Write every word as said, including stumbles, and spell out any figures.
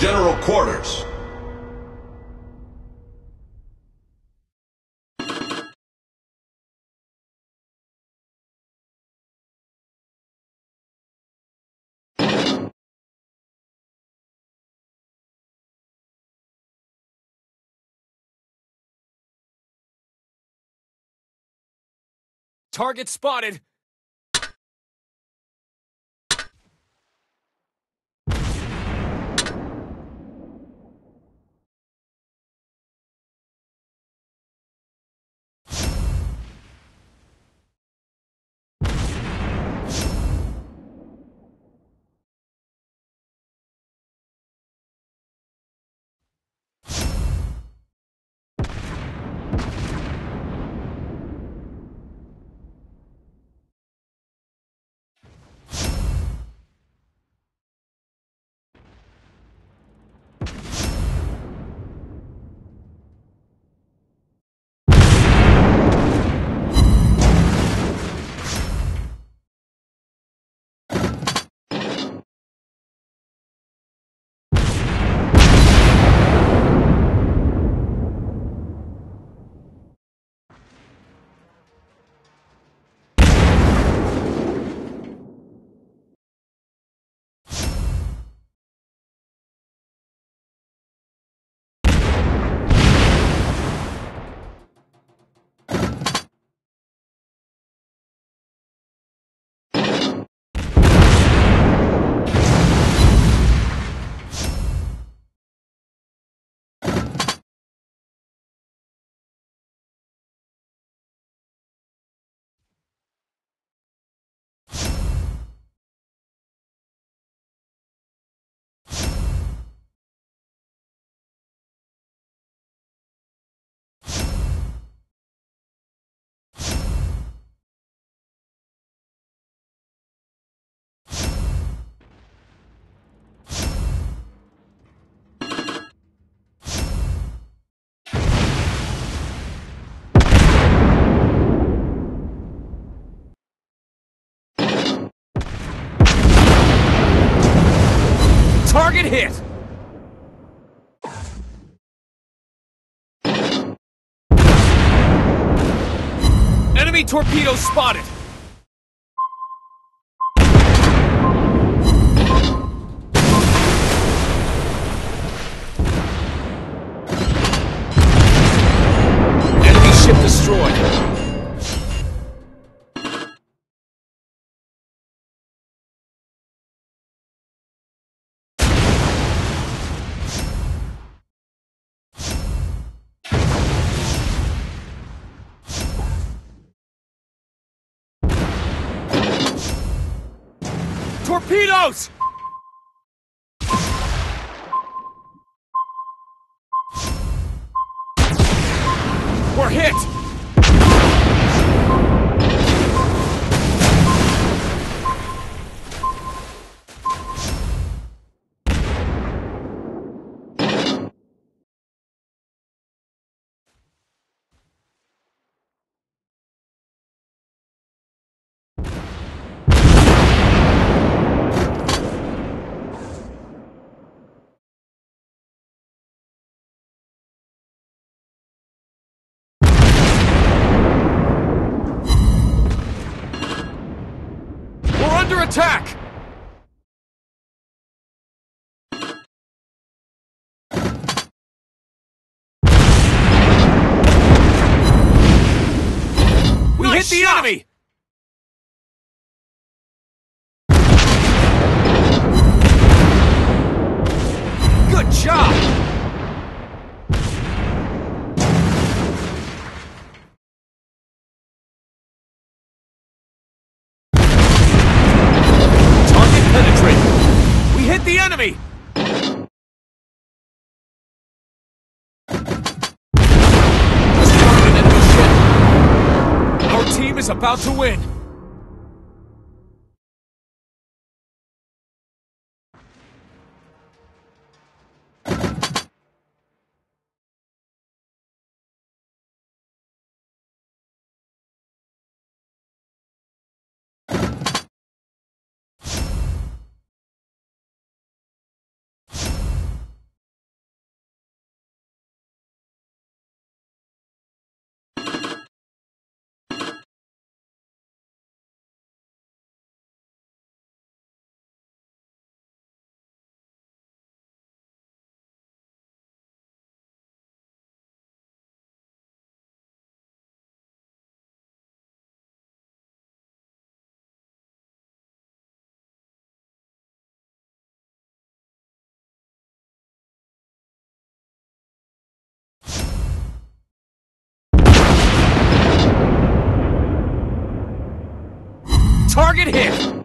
General Quarters. Target spotted. Target hit! Enemy torpedo spotted! Enemy ship destroyed! Torpedoes! We're hit! Under attack! We hit the enemy! Good job! The enemy! Our team is about to win! Target hit!